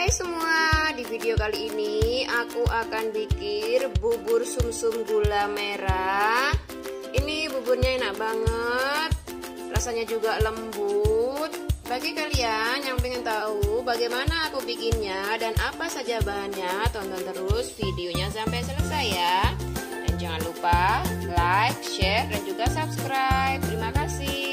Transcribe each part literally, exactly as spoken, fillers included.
Hai semua, di video kali ini aku akan bikin bubur sumsum gula merah. Ini buburnya enak banget, rasanya juga lembut. Bagi kalian yang pengen tahu bagaimana aku bikinnya dan apa saja bahannya, tonton terus videonya sampai selesai ya. Dan jangan lupa like, share, dan juga subscribe. Terima kasih.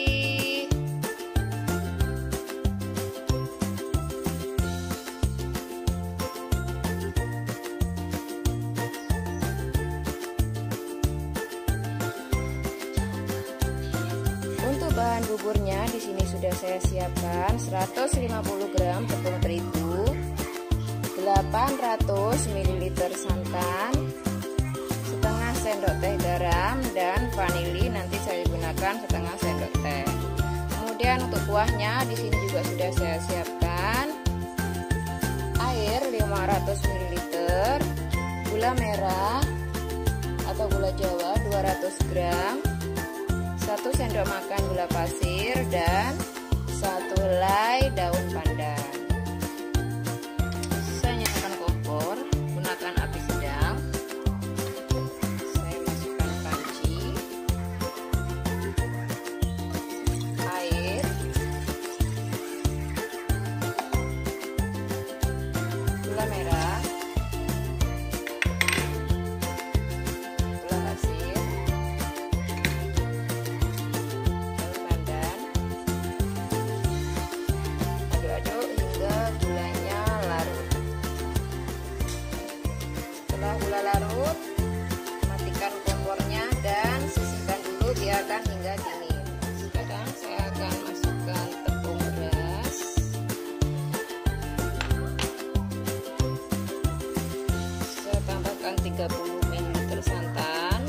Bahan buburnya di sini sudah saya siapkan seratus lima puluh gram tepung terigu, delapan ratus mililiter santan, setengah sendok teh garam, dan vanili nanti saya gunakan setengah sendok teh. Kemudian untuk kuahnya di sini juga sudah saya siapkan air lima ratus mililiter, gula merah atau gula jawa dua ratus gram, satu sendok makan gula pasir, dan satu helai daun pandan. Saya nyalakan kompor, gunakan api sedang. Saya masukkan panci, air, gula merah, gula pasir, larut, matikan kompornya dan sisihkan dulu, biarkan hingga dingin. Sekarang saya akan masukkan tepung beras, saya tambahkan tiga puluh mililiter santan,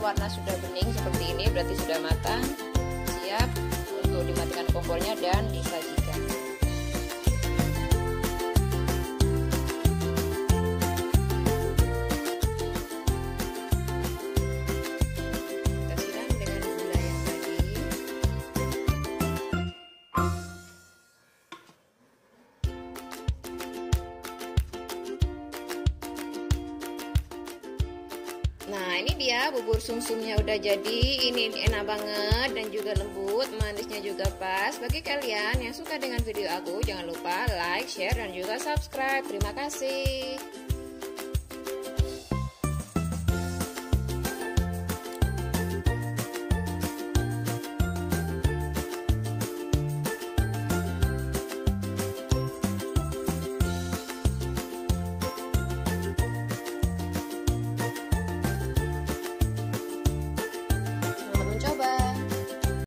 warna sudah bening seperti ini berarti sudah matang, siap untuk dimatikan kompornya dan disajikan. Kita siram dengan gula yang tadi. Nah, ini dia bubur sumsumnya udah jadi. Ini enak banget dan juga lembut, manisnya juga pas. Bagi kalian yang suka dengan video aku, jangan lupa like, share, dan juga subscribe. Terima kasih.